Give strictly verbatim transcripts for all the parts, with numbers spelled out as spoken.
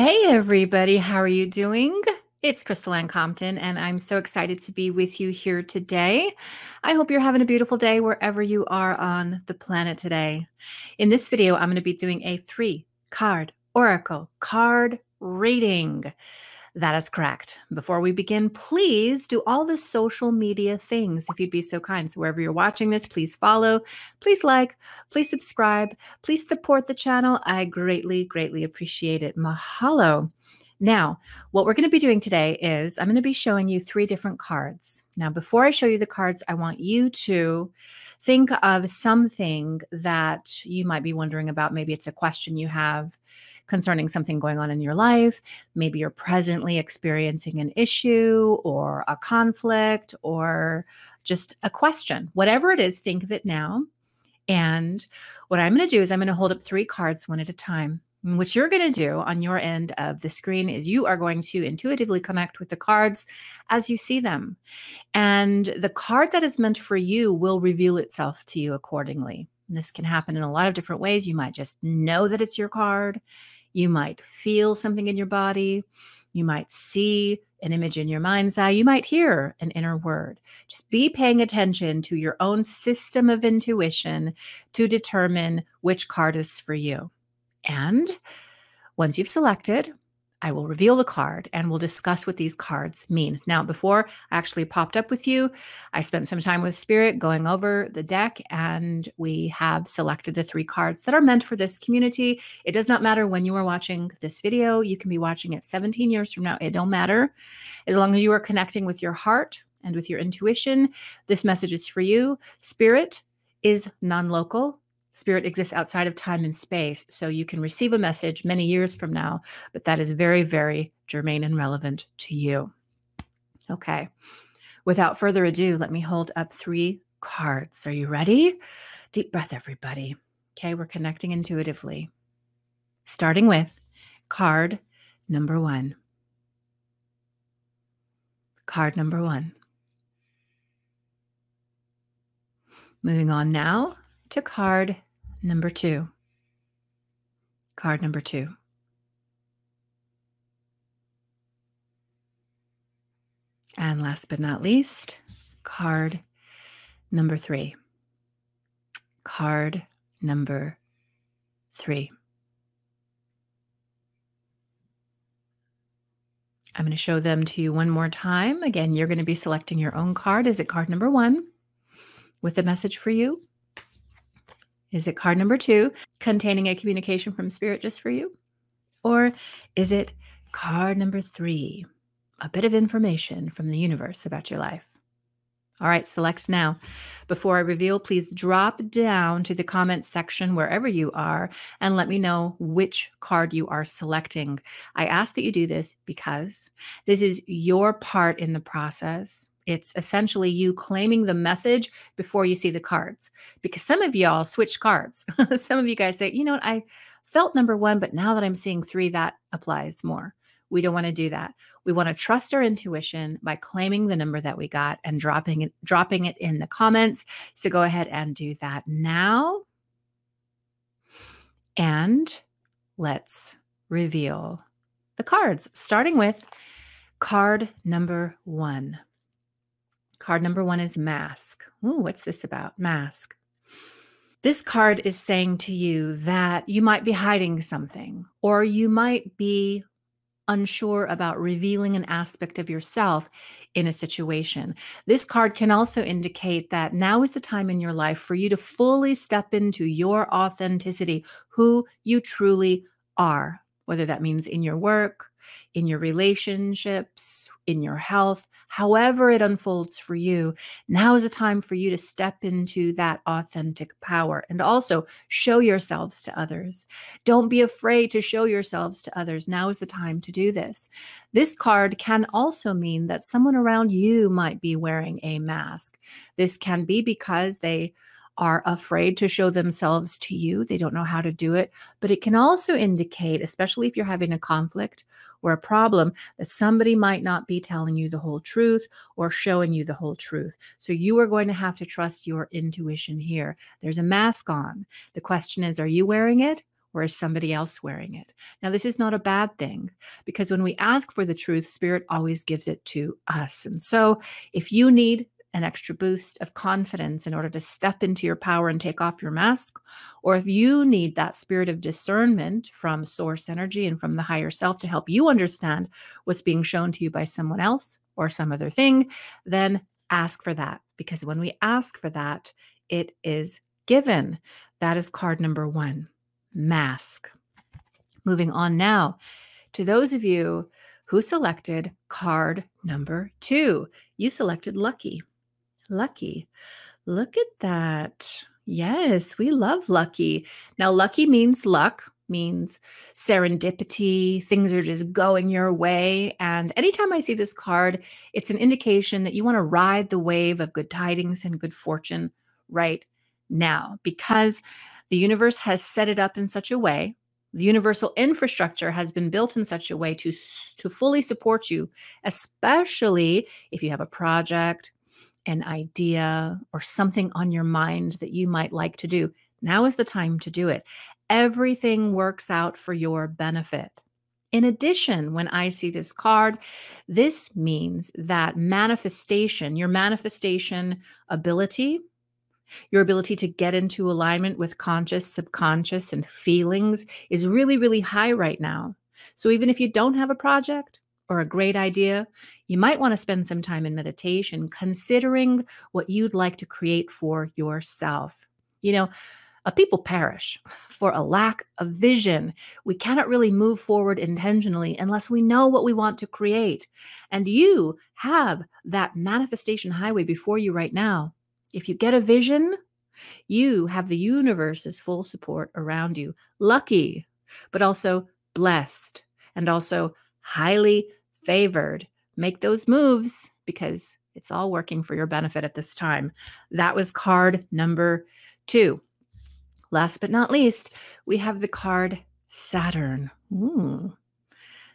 Hey, everybody. How are you doing? It's Crystal Anne Compton, and I'm so excited to be with you here today. I hope you're having a beautiful day wherever you are on the planet today. In this video, I'm going to be doing a three-card Oracle card reading. That is correct. Before we begin, please do all the social media things if you'd be so kind. So wherever you're watching this, please follow, please like, please subscribe, please support the channel. I greatly, greatly appreciate it. Mahalo. Now, what we're going to be doing today is I'm going to be showing you three different cards. Now, before I show you the cards, I want you to think of something that you might be wondering about. Maybe it's a question you have concerning something going on in your life. Maybe you're presently experiencing an issue or a conflict or just a question. Whatever it is, think of it now. And what I'm going to do is I'm going to hold up three cards one at a time. What you're going to do on your end of the screen is you are going to intuitively connect with the cards as you see them. And the card that is meant for you will reveal itself to you accordingly. And this can happen in a lot of different ways. You might just know that it's your card. You might feel something in your body. You might see an image in your mind's eye. You might hear an inner word. Just be paying attention to your own system of intuition to determine which card is for you. And once you've selected, I will reveal the card and we'll discuss what these cards mean. Now, before I actually popped up with you, I spent some time with Spirit going over the deck, and we have selected the three cards that are meant for this community. It does not matter when you are watching this video. You can be watching it seventeen years from now. It don't matter. As long as you are connecting with your heart and with your intuition, this message is for you. Spirit is non-local. Spirit exists outside of time and space, so you can receive a message many years from now, but that is very, very germane and relevant to you. Okay, without further ado, let me hold up three cards. Are you ready? Deep breath, everybody. Okay, we're connecting intuitively, starting with card number one. Card number one. Moving on now to card number two. Card number two. And last but not least, card number three. Card number three. I'm going to show them to you one more time. Again, you're going to be selecting your own card. Is it card number one with a message for you? Is it card number two containing a communication from Spirit just for you? Or is it card number three, a bit of information from the universe about your life? All right, select now. Before I reveal, please drop down to the comments section wherever you are and let me know which card you are selecting. I ask that you do this because this is your part in the process. It's essentially you claiming the message before you see the cards, because some of y'all switch cards. Some of you guys say, you know what, I felt number one, but now that I'm seeing three, that applies more. We don't want to do that. We want to trust our intuition by claiming the number that we got and dropping it, dropping it in the comments. So go ahead and do that now. And let's reveal the cards, starting with card number one. Card number one is Mask. Ooh, what's this about? Mask. This card is saying to you that you might be hiding something, or you might be unsure about revealing an aspect of yourself in a situation. This card can also indicate that now is the time in your life for you to fully step into your authenticity, who you truly are, whether that means in your work, in your relationships, in your health, however it unfolds for you. Now is the time for you to step into that authentic power and also show yourselves to others. Don't be afraid to show yourselves to others. Now is the time to do this. This card can also mean that someone around you might be wearing a mask. This can be because they are afraid to show themselves to you. They don't know how to do it, but it can also indicate, especially if you're having a conflict or a problem, that somebody might not be telling you the whole truth or showing you the whole truth. So you are going to have to trust your intuition here. There's a mask on. The question is, are you wearing it? or is somebody else wearing it? Now, this is not a bad thing, because when we ask for the truth, Spirit always gives it to us. And so if you need an extra boost of confidence in order to step into your power and take off your mask, or if you need that spirit of discernment from source energy and from the higher self to help you understand what's being shown to you by someone else or some other thing, then ask for that. Because when we ask for that, it is given. That is card number one, mask. Moving on now to those of you who selected card number two. You selected lucky. Lucky. Look at that. Yes, we love lucky. Now, lucky means luck, means serendipity. Things are just going your way. And anytime I see this card, it's an indication that you want to ride the wave of good tidings and good fortune right now, because the universe has set it up in such a way. The universal infrastructure has been built in such a way to, to fully support you, especially if you have a project, an idea, or something on your mind that you might like to do. Now is the time to do it. Everything works out for your benefit. In addition, when I see this card, this means that manifestation, your manifestation ability, your ability to get into alignment with conscious, subconscious, and feelings is really, really high right now. So even if you don't have a project or a great idea, you might want to spend some time in meditation considering what you'd like to create for yourself. You know, a people perish for a lack of vision. We cannot really move forward intentionally unless we know what we want to create. And you have that manifestation highway before you right now. If you get a vision, you have the universe's full support around you. Lucky, but also blessed, and also highly favored. Make those moves, because it's all working for your benefit at this time. That was card number two. Last but not least, we have the card Saturn. Ooh.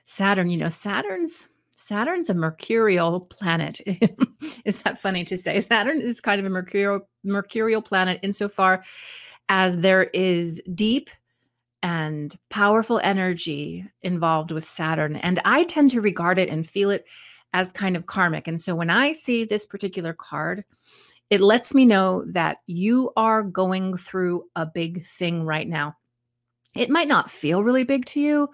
Saturn, you know, Saturn's Saturn's a mercurial planet. Is that funny to say? Saturn is kind of a mercurial, mercurial planet insofar as there is deep and powerful energy involved with Saturn. And I tend to regard it and feel it as kind of karmic. And so when I see this particular card, it lets me know that you are going through a big thing right now. It might not feel really big to you,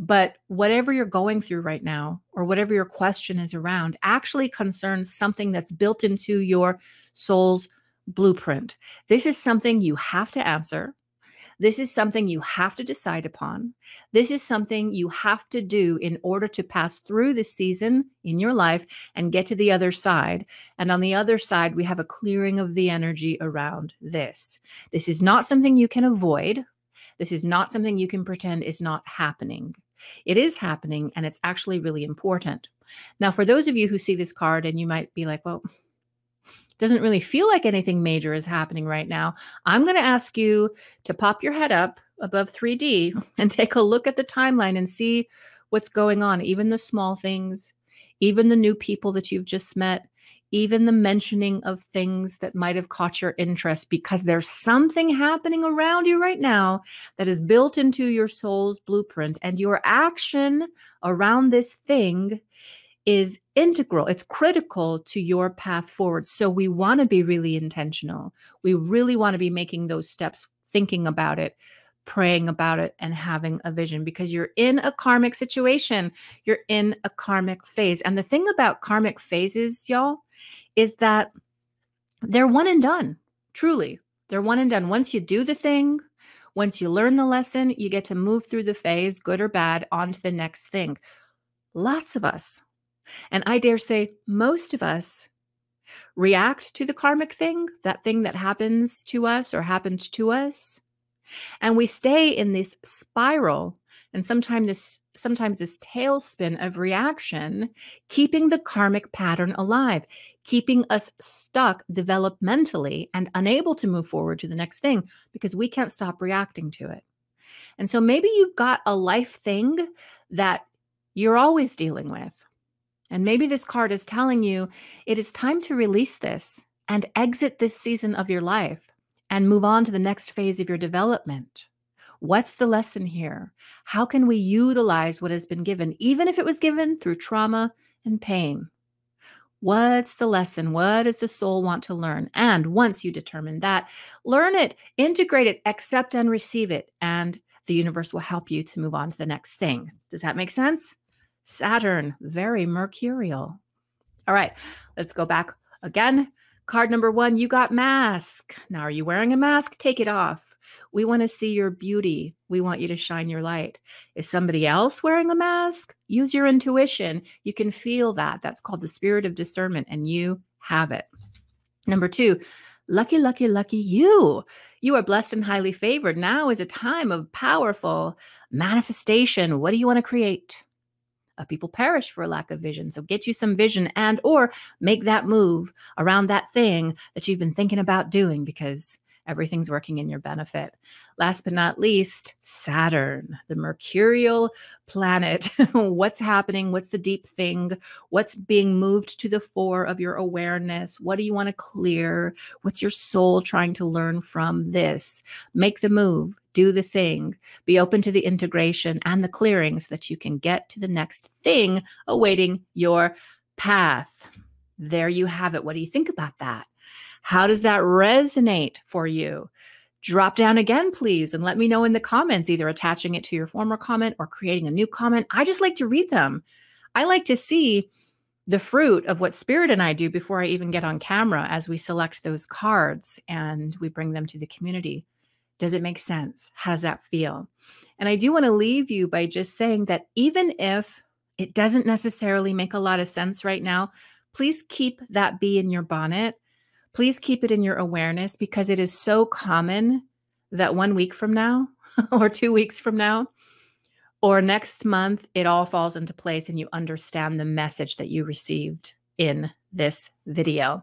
but whatever you're going through right now, or whatever your question is around, actually concerns something that's built into your soul's blueprint. This is something you have to answer. This is something you have to decide upon. This is something you have to do in order to pass through this season in your life and get to the other side. And on the other side, we have a clearing of the energy around this. This is not something you can avoid. This is not something you can pretend is not happening. It is happening, and it's actually really important. Now, for those of you who see this card and you might be like, well, it doesn't really feel like anything major is happening right now, I'm going to ask you to pop your head up above three D and take a look at the timeline and see what's going on, even the small things, even the new people that you've just met, even the mentioning of things that might have caught your interest, because there's something happening around you right now that is built into your soul's blueprint, and your action around this thing is integral. It's critical to your path forward. So we want to be really intentional. We really want to be making those steps, thinking about it, praying about it, and having a vision, because you're in a karmic situation. You're in a karmic phase. And the thing about karmic phases, y'all, is that they're one and done. Truly, they're one and done. Once you do the thing, once you learn the lesson, you get to move through the phase, good or bad, on to the next thing. Lots of us, and I dare say most of us, react to the karmic thing, that thing that happens to us or happened to us. And we stay in this spiral, and sometimes this, sometimes this tailspin of reaction, keeping the karmic pattern alive, keeping us stuck developmentally and unable to move forward to the next thing, because we can't stop reacting to it. And so maybe you've got a life thing that you're always dealing with. And maybe this card is telling you it is time to release this and exit this season of your life and move on to the next phase of your development, What's the lesson here? How can we utilize what has been given, even if it was given through trauma and pain? What's the lesson? What does the soul want to learn? And once you determine that, learn it, integrate it, accept and receive it, and the universe will help you to move on to the next thing. Does that make sense? Saturn, very mercurial. All right, let's go back again. Card number one, you got mask. Now, are you wearing a mask? Take it off. We want to see your beauty. We want you to shine your light. Is somebody else wearing a mask? Use your intuition. You can feel that. That's called the spirit of discernment, and you have it. Number two, lucky, lucky, lucky you. You are blessed and highly favored. Now is a time of powerful manifestation. What do you want to create? Uh, people perish for a lack of vision. So get you some vision and or make that move around that thing that you've been thinking about doing, because everything's working in your benefit. Last but not least, Saturn, the mercurial planet. What's happening? What's the deep thing? What's being moved to the fore of your awareness? What do you want to clear? What's your soul trying to learn from this? Make the move. Do the thing. Be open to the integration and the clearing so that you can get to the next thing awaiting your path. There you have it. What do you think about that? How does that resonate for you? Drop down again, please, and let me know in the comments, either attaching it to your former comment or creating a new comment. I just like to read them. I like to see the fruit of what Spirit and I do before I even get on camera as we select those cards and we bring them to the community. Does it make sense? How does that feel? And I do want to leave you by just saying that even if it doesn't necessarily make a lot of sense right now, please keep that bee in your bonnet. Please keep it in your awareness, because it is so common that one week from now or two weeks from now or next month, it all falls into place and you understand the message that you received in this video.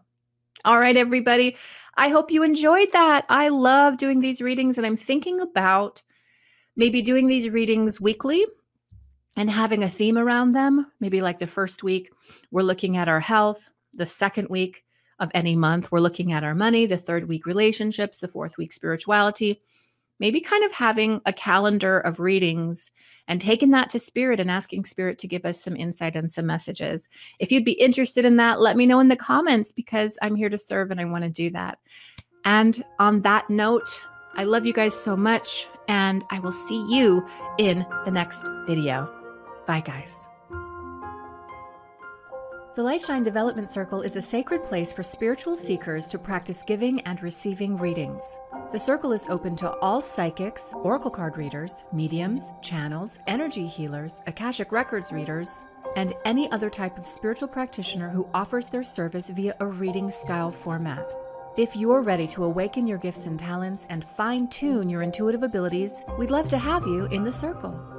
All right, everybody, I hope you enjoyed that. I love doing these readings, and I'm thinking about maybe doing these readings weekly and having a theme around them. Maybe like the first week, we're looking at our health, the second week of any month, we're looking at our money, the third week relationships, the fourth week spirituality, maybe kind of having a calendar of readings and taking that to Spirit and asking Spirit to give us some insight and some messages. If you'd be interested in that, let me know in the comments, because I'm here to serve and I want to do that. And on that note, I love you guys so much, and I will see you in the next video. Bye, guys. The Lightshine Development Circle is a sacred place for spiritual seekers to practice giving and receiving readings. The circle is open to all psychics, oracle card readers, mediums, channels, energy healers, Akashic records readers, and any other type of spiritual practitioner who offers their service via a reading style format. If you're ready to awaken your gifts and talents and fine-tune your intuitive abilities, we'd love to have you in the circle.